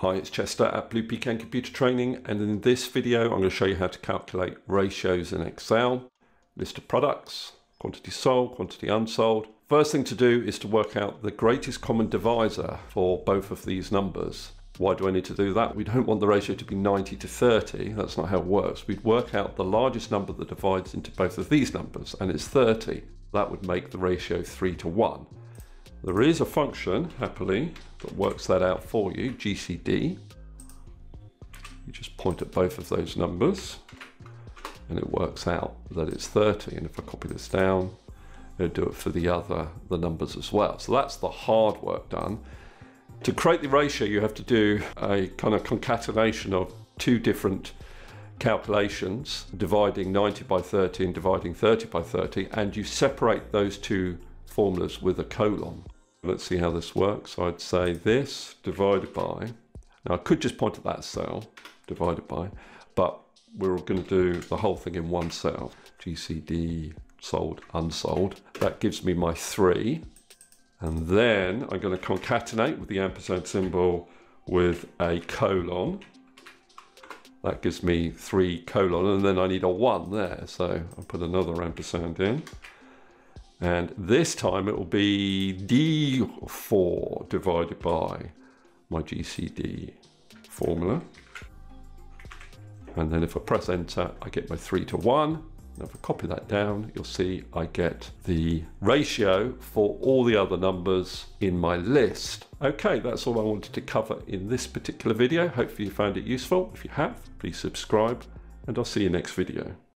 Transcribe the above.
Hi, it's Chester at Blue Pecan Computer Training, and in this video I'm going to show you how to calculate ratios in Excel, list of products, quantity sold, quantity unsold. First thing to do is to work out the greatest common divisor for both of these numbers. Why do I need to do that? We don't want the ratio to be 90 to 30, that's not how it works. We'd work out the largest number that divides into both of these numbers, and it's 30. That would make the ratio 3 to 1. There is a function, happily, that works that out for you, GCD. You just point at both of those numbers and it works out that it's 30. And if I copy this down, it'll do it for the numbers as well. So that's the hard work done. To create the ratio, you have to do a kind of concatenation of two different calculations, dividing 90 by 30 and dividing 30 by 30, and you separate those two formulas with a colon. Let's see how this works. I'd say this divided by, now I could just point at that cell, divided by, but we're going to do the whole thing in one cell. GCD, sold, unsold. That gives me my 3. And then I'm going to concatenate with the ampersand symbol with a colon. That gives me 3 colon, and then I need a 1 there. So I'll put another ampersand in. And this time it will be D4 divided by my GCD formula. And then if I press enter, I get my 3 to 1. Now if I copy that down, you'll see I get the ratio for all the other numbers in my list. Okay, that's all I wanted to cover in this particular video. Hopefully you found it useful. If you have, please subscribe, and I'll see you next video.